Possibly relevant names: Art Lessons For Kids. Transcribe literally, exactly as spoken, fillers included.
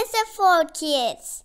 Lessons for Kids.